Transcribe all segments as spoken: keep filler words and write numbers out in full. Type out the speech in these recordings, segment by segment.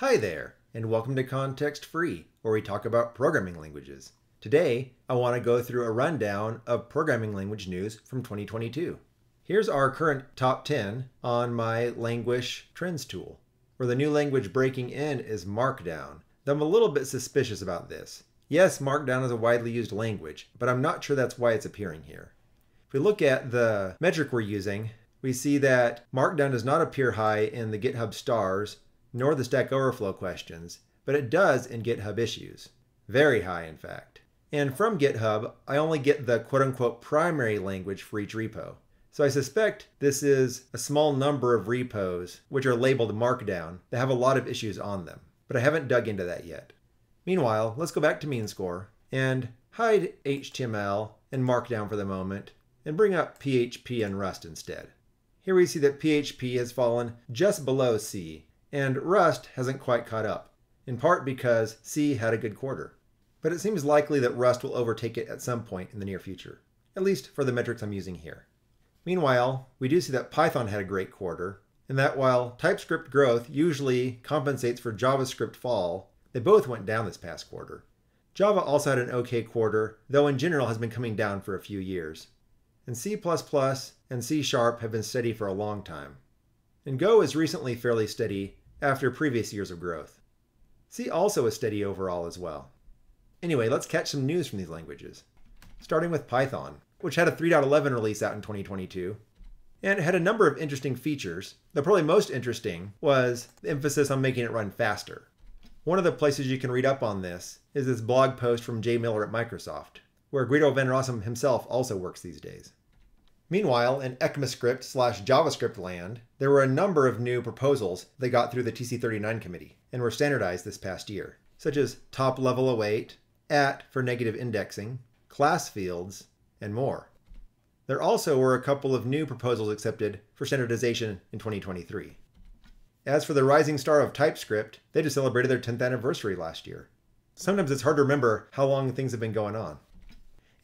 Hi there, and welcome to Context Free, where we talk about programming languages. Today, I want to go through a rundown of programming language news from twenty twenty-two. Here's our current top ten on my Language Trends tool, where the new language breaking in is Markdown. Though I'm a little bit suspicious about this. Yes, Markdown is a widely used language, but I'm not sure that's why it's appearing here. If we look at the metric we're using, we see that Markdown does not appear high in the GitHub stars nor the Stack Overflow questions, but it does in GitHub issues. Very high, in fact. And from GitHub, I only get the quote-unquote primary language for each repo. So I suspect this is a small number of repos which are labeled Markdown that have a lot of issues on them, but I haven't dug into that yet. Meanwhile, let's go back to mean score and hide H T M L and Markdown for the moment and bring up P H P and Rust instead. Here we see that P H P has fallen just below C, and Rust hasn't quite caught up, in part because C had a good quarter. But it seems likely that Rust will overtake it at some point in the near future, at least for the metrics I'm using here. Meanwhile, we do see that Python had a great quarter, and that while TypeScript growth usually compensates for JavaScript fall, they both went down this past quarter. Java also had an okay quarter, though in general has been coming down for a few years. And C plus plus and C sharp have been steady for a long time. And Go is recently fairly steady, after previous years of growth. C also is steady overall as well. Anyway, let's catch some news from these languages. Starting with Python, which had a three point eleven release out in twenty twenty-two, and it had a number of interesting features. The probably most interesting was the emphasis on making it run faster. One of the places you can read up on this is this blog post from Jay Miller at Microsoft, where Guido van Rossum himself also works these days. Meanwhile, in ECMAScript slash JavaScript land, there were a number of new proposals that got through the T C thirty-nine committee and were standardized this past year, such as top level await, at for negative indexing, class fields, and more. There also were a couple of new proposals accepted for standardization in twenty twenty-three. As for the rising star of TypeScript, they just celebrated their tenth anniversary last year. Sometimes it's hard to remember how long things have been going on.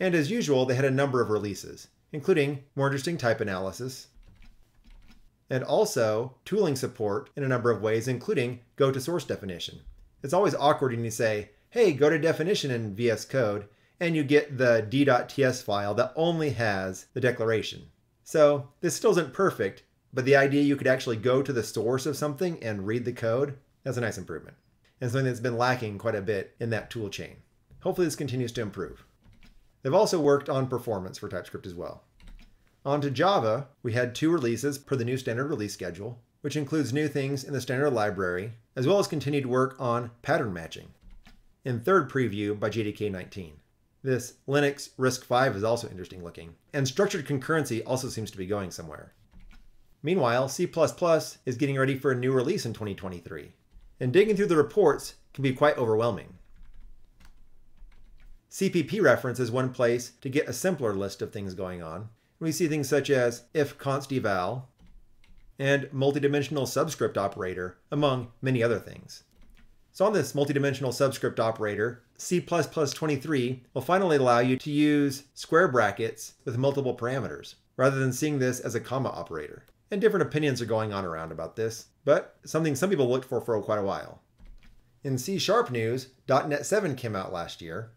And as usual, they had a number of releases, including more interesting type analysis, and also tooling support in a number of ways, including go to source definition. It's always awkward when you say, hey, go to definition in V S Code, and you get the d.ts file that only has the declaration. So this still isn't perfect, but the idea you could actually go to the source of something and read the code, that's a nice improvement, and something that's been lacking quite a bit in that tool chain. Hopefully this continues to improve. They've also worked on performance for TypeScript as well. On to Java, we had two releases per the new standard release schedule, which includes new things in the standard library, as well as continued work on pattern matching. In third preview by J D K nineteen, this Linux RISC-V is also interesting looking, and structured concurrency also seems to be going somewhere. Meanwhile, C plus plus is getting ready for a new release in twenty twenty-three, and digging through the reports can be quite overwhelming. C P P reference is one place to get a simpler list of things going on. We see things such as if const eval and multidimensional subscript operator, among many other things. So on this multidimensional subscript operator, C twenty-three will finally allow you to use square brackets with multiple parameters, rather than seeing this as a comma operator. And different opinions are going on around about this, but something some people looked for for quite a while. In C sharp news, dot net seven came out last year,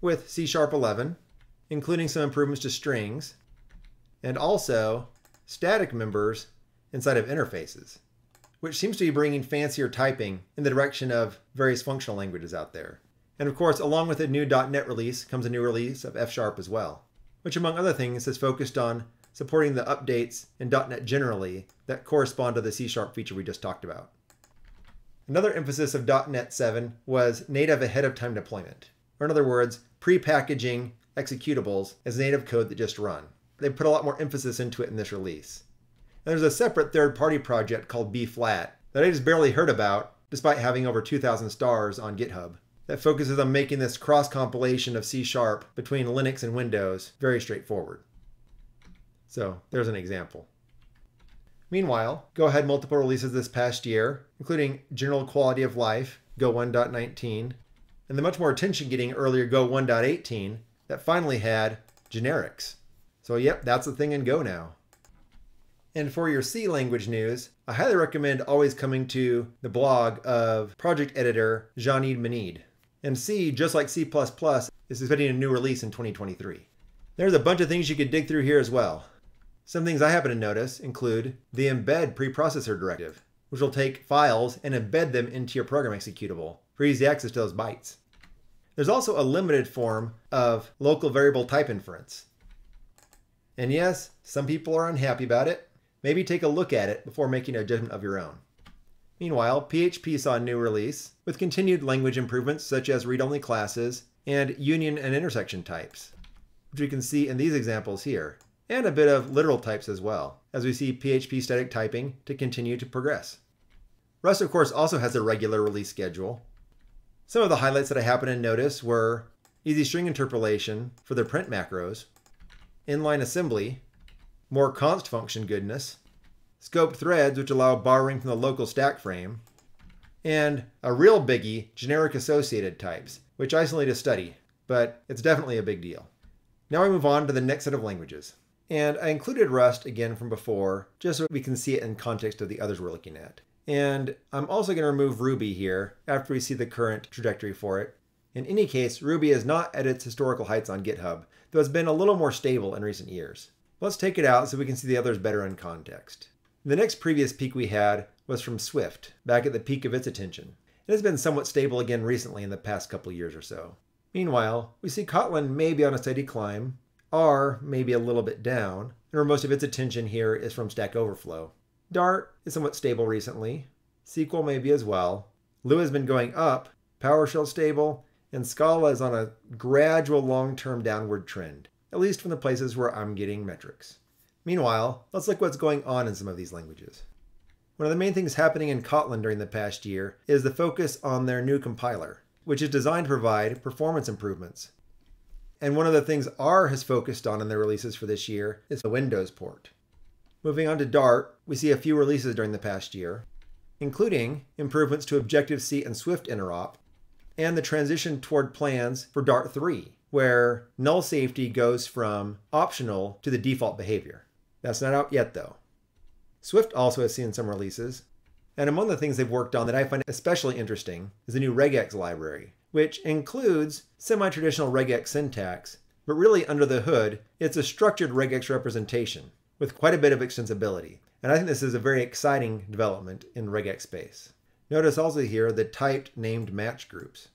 with C sharp eleven, including some improvements to strings, and also static members inside of interfaces, which seems to be bringing fancier typing in the direction of various functional languages out there. And of course, along with a new dot net release comes a new release of F sharp as well, which among other things is focused on supporting the updates in dot net generally that correspond to the C sharp feature we just talked about. Another emphasis of dot net seven was native ahead of time deployment, or in other words, pre-packaging executables as native code that just run. They put a lot more emphasis into it in this release. And there's a separate third-party project called B flat that I just barely heard about, despite having over two thousand stars on GitHub, that focuses on making this cross-compilation of C sharp between Linux and Windows very straightforward. So there's an example. Meanwhile, Go had multiple releases this past year, including General Quality of Life, Go one dot nineteen, and the much more attention-getting earlier Go one dot eighteen that finally had generics. So yep, that's the thing in Go now. And for your C language news, I highly recommend always coming to the blog of project editor Jean-Yves Menide. And C, just like C plus plus, is expecting a new release in twenty twenty-three. There's a bunch of things you could dig through here as well. Some things I happen to notice include the embed preprocessor directive, which will take files and embed them into your program executable for easy access to those bytes. There's also a limited form of local variable type inference. And yes, some people are unhappy about it. Maybe take a look at it before making a judgment of your own. Meanwhile, P H P saw a new release with continued language improvements such as read-only classes and union and intersection types, which we can see in these examples here, and a bit of literal types as well, as we see P H P static typing to continue to progress. Rust, of course, also has a regular release schedule. Some of the highlights that I happen to notice were easy string interpolation for their print macros, inline assembly, more const function goodness, scoped threads which allow borrowing from the local stack frame, and a real biggie, generic associated types, which I still need to study, but it's definitely a big deal. Now I move on to the next set of languages. And I included Rust again from before, just so we can see it in context of the others we're looking at. And I'm also going to remove Ruby here after we see the current trajectory for it. In any case, Ruby is not at its historical heights on GitHub, though it's been a little more stable in recent years. Let's take it out so we can see the others better in context. The next previous peak we had was from Swift, back at the peak of its attention. It has been somewhat stable again recently in the past couple years or so. Meanwhile, we see Kotlin may be on a steady climb, R may be a little bit down, and where most of its attention here is from Stack Overflow. Dart is somewhat stable recently, S Q L may be as well, Lua has been going up, PowerShell stable, and Scala is on a gradual long-term downward trend, at least from the places where I'm getting metrics. Meanwhile, let's look what's going on in some of these languages. One of the main things happening in Kotlin during the past year is the focus on their new compiler, which is designed to provide performance improvements. And one of the things R has focused on in their releases for this year is the Windows port. Moving on to Dart, we see a few releases during the past year, including improvements to Objective-C and Swift interop, and the transition toward plans for Dart three, where null safety goes from optional to the default behavior. That's not out yet, though. Swift also has seen some releases. And among the things they've worked on that I find especially interesting is the new regex library, which includes semi-traditional regex syntax, but really under the hood, it's a structured regex representation with quite a bit of extensibility. And I think this is a very exciting development in regex space. Notice also here the typed named match groups.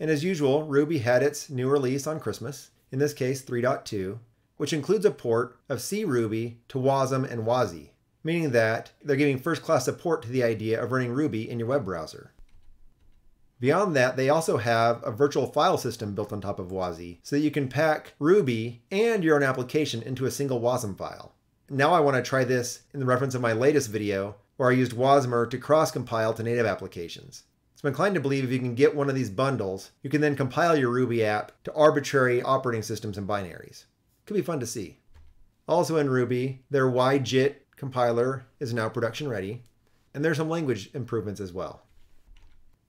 And as usual, Ruby had its new release on Christmas, in this case three point two, which includes a port of C Ruby to Wasm and WASI, meaning that they're giving first-class support to the idea of running Ruby in your web browser. Beyond that, they also have a virtual file system built on top of WASI, so that you can pack Ruby and your own application into a single Wasm file. Now I want to try this in the reference of my latest video, where I used Wasmer to cross-compile to native applications. So I'm inclined to believe if you can get one of these bundles, you can then compile your Ruby app to arbitrary operating systems and binaries. Could be fun to see. Also in Ruby, their Y J I T compiler is now production ready, and there's some language improvements as well.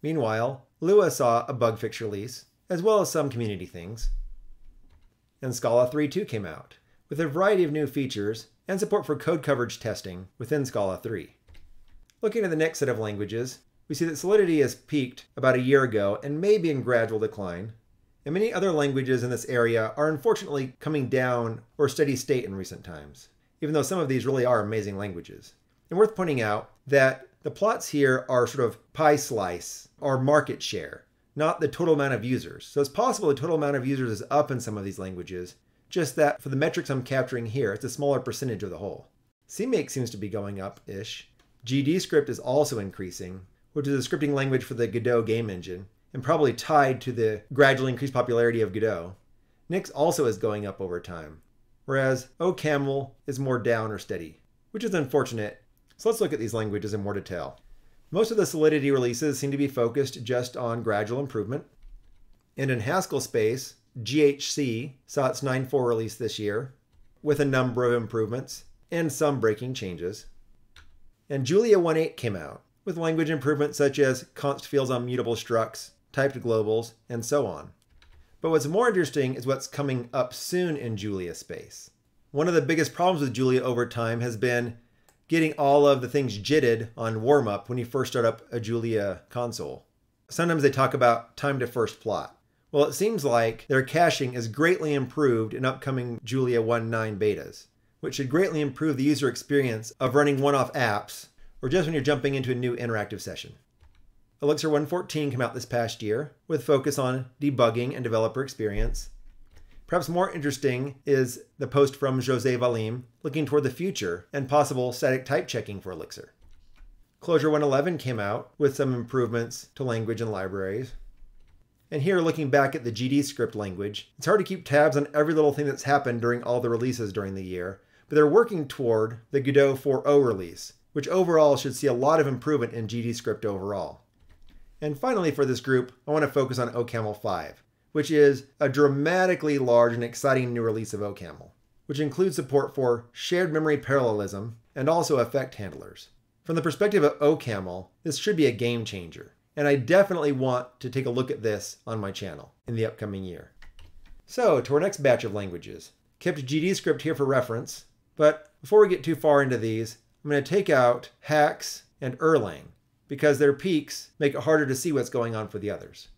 Meanwhile, Lua saw a bug fix release, as well as some community things. And Scala three point two came out, with a variety of new features and support for code coverage testing within Scala three. Looking at the next set of languages, we see that Solidity has peaked about a year ago and may be in gradual decline, and many other languages in this area are unfortunately coming down or steady state in recent times, even though some of these really are amazing languages. And worth pointing out that the plots here are sort of pie slice, or market share, not the total amount of users. So it's possible the total amount of users is up in some of these languages, just that for the metrics I'm capturing here, it's a smaller percentage of the whole. CMake seems to be going up-ish. GDScript is also increasing, which is a scripting language for the Godot game engine, and probably tied to the gradually increased popularity of Godot. Nix also is going up over time, whereas OCaml is more down or steady, which is unfortunate. So let's look at these languages in more detail. Most of the Solidity releases seem to be focused just on gradual improvement. And in Haskell space, G H C saw its nine point four release this year, with a number of improvements and some breaking changes. And Julia one point eight came out, with language improvements such as const fields on mutable structs, typed globals, and so on. But what's more interesting is what's coming up soon in Julia space. one of the biggest problems with Julia over time has been getting all of the things jitted on warm-up when you first start up a Julia console. Sometimes they talk about time to first plot. Well, it seems like their caching is greatly improved in upcoming Julia one point nine betas, which should greatly improve the user experience of running one-off apps or just when you're jumping into a new interactive session. Elixir one point fourteen came out this past year with focus on debugging and developer experience. Perhaps more interesting is the post from Jose Valim looking toward the future and possible static type checking for Elixir. Clojure one point eleven came out with some improvements to language and libraries. And here, looking back at the GDScript language, it's hard to keep tabs on every little thing that's happened during all the releases during the year, but they're working toward the Godot four point oh release, which overall should see a lot of improvement in GDScript overall. And finally for this group, I want to focus on OCaml five, which is a dramatically large and exciting new release of OCaml, which includes support for shared memory parallelism and also effect handlers. From the perspective of OCaml, this should be a game changer, and I definitely want to take a look at this on my channel in the upcoming year. So to our next batch of languages. Kept GDScript here for reference, but before we get too far into these, I'm going to take out Hax and Erlang, because their peaks make it harder to see what's going on for the others.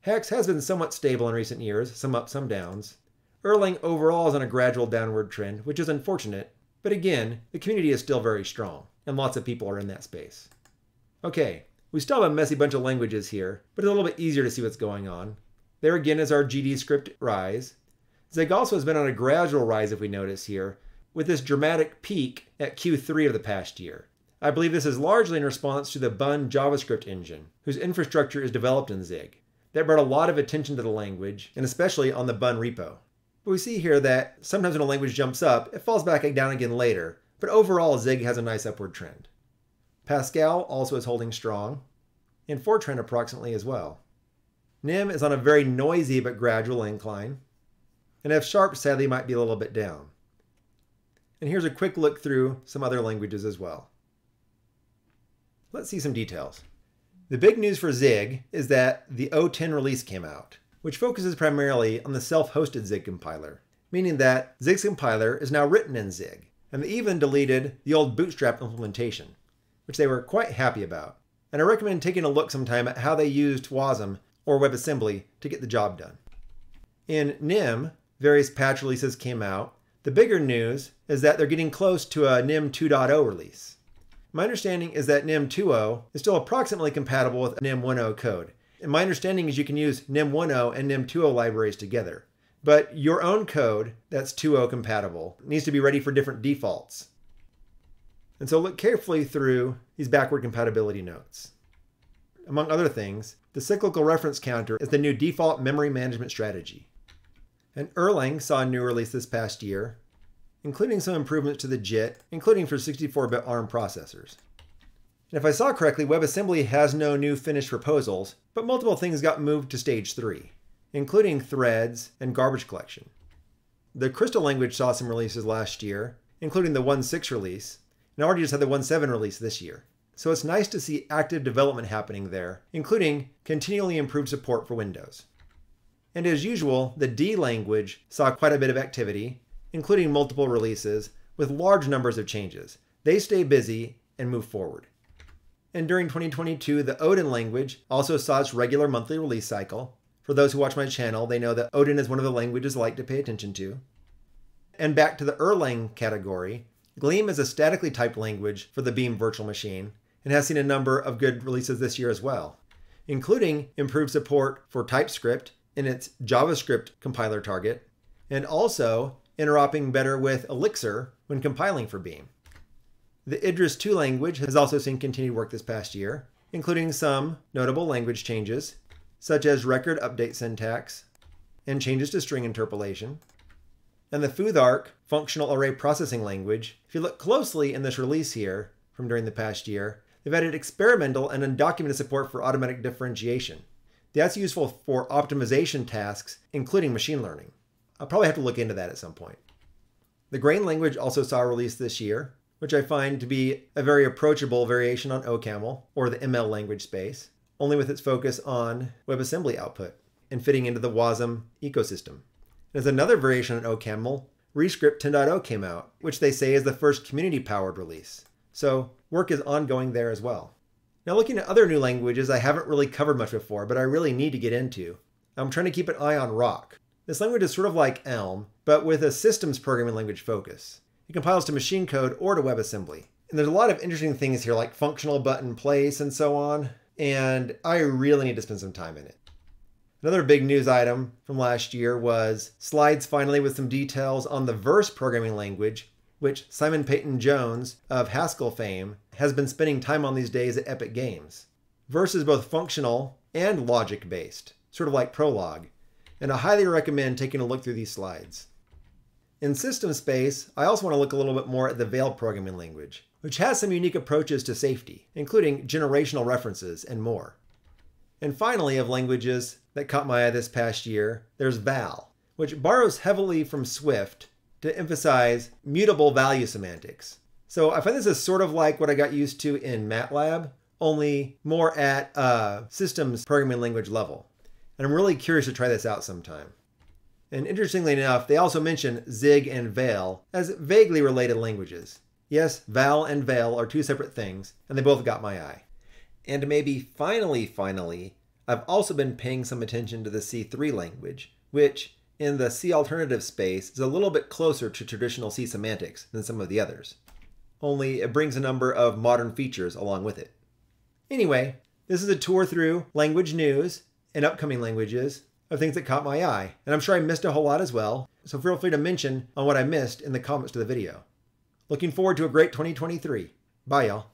Hax has been somewhat stable in recent years, some ups, some downs. Erlang overall is on a gradual downward trend, which is unfortunate, but again, the community is still very strong, and lots of people are in that space. Okay, we still have a messy bunch of languages here, but it's a little bit easier to see what's going on. There again is our GDScript rise. Zig also has been on a gradual rise, if we notice here, with this dramatic peak at Q three of the past year. I believe this is largely in response to the Bun JavaScript engine, whose infrastructure is developed in Zig. That brought a lot of attention to the language, and especially on the Bun repo. But we see here that sometimes when a language jumps up, it falls back down again later, but overall Zig has a nice upward trend. Pascal also is holding strong, and Fortran approximately as well. Nim is on a very noisy but gradual incline, and F sharp sadly might be a little bit down. And here's a quick look through some other languages as well. Let's see some details. The big news for Zig is that the O ten release came out, which focuses primarily on the self-hosted Zig compiler, meaning that Zig's compiler is now written in Zig, and they even deleted the old Bootstrap implementation, which they were quite happy about. And I recommend taking a look sometime at how they used Wasm or WebAssembly to get the job done. In Nim, various patch releases came out. The bigger news is that they're getting close to a Nim two point oh release. My understanding is that Nim two point oh is still approximately compatible with Nim one point oh code. And my understanding is you can use Nim one point oh and Nim two point oh libraries together. But your own code that's two point oh compatible needs to be ready for different defaults. And so look carefully through these backward compatibility notes. Among other things, the cyclical reference counter is the new default memory management strategy. And Erlang saw a new release this past year, including some improvements to the J I T, including for sixty-four bit ARM processors. And if I saw correctly, WebAssembly has no new finished proposals, but multiple things got moved to stage three, including threads and garbage collection. The Crystal language saw some releases last year, including the one point six release, and I already just had the one point seven release this year. So it's nice to see active development happening there, including continually improved support for Windows. And as usual, the D language saw quite a bit of activity, including multiple releases with large numbers of changes. They stay busy and move forward. And during twenty twenty-two, the Odin language also saw its regular monthly release cycle. For those who watch my channel, they know that Odin is one of the languages I like to pay attention to. And back to the Erlang category, Gleam is a statically typed language for the Beam virtual machine and has seen a number of good releases this year as well, including improved support for TypeScript in its JavaScript compiler target, and also interoperating better with Elixir when compiling for Beam. The Idris two language has also seen continued work this past year, including some notable language changes, such as record update syntax and changes to string interpolation. And the Futhark functional array processing language, if you look closely in this release here from during the past year, they've added experimental and undocumented support for automatic differentiation. That's useful for optimization tasks, including machine learning. I'll probably have to look into that at some point. The Grain language also saw a release this year, which I find to be a very approachable variation on OCaml, or the M L language space, only with its focus on WebAssembly output and fitting into the Wasm ecosystem. There's another variation on OCaml Rescript ten point oh came out, which they say is the first community-powered release. So work is ongoing there as well. Now looking at other new languages I haven't really covered much before, but I really need to get into. I'm trying to keep an eye on Rock. This language is sort of like Elm, but with a systems programming language focus. It compiles to machine code or to WebAssembly. And there's a lot of interesting things here like functional button place and so on, and I really need to spend some time in it. Another big news item from last year was slides finally with some details on the Verse programming language, which Simon Peyton-Jones of Haskell fame has been spending time on these days at Epic Games. Verse is both functional and logic-based, sort of like Prolog, and I highly recommend taking a look through these slides. In system space, I also want to look a little bit more at the Veil programming language, which has some unique approaches to safety, including generational references and more. And finally, of languages that caught my eye this past year, there's Val, which borrows heavily from Swift to emphasize mutable value semantics. So I find this is sort of like what I got used to in MATLAB, only more at a systems programming language level. And I'm really curious to try this out sometime. And interestingly enough, they also mention Zig and Veil as vaguely related languages. Yes, Val and Veil are two separate things, and they both got my eye. And maybe finally, finally, I've also been paying some attention to the C three language, which in the C alternative space is a little bit closer to traditional C semantics than some of the others. Only it brings a number of modern features along with it. Anyway, this is a tour through language news and upcoming languages of things that caught my eye, and I'm sure I missed a whole lot as well, so feel free to mention on what I missed in the comments to the video. Looking forward to a great twenty twenty-three. Bye, y'all.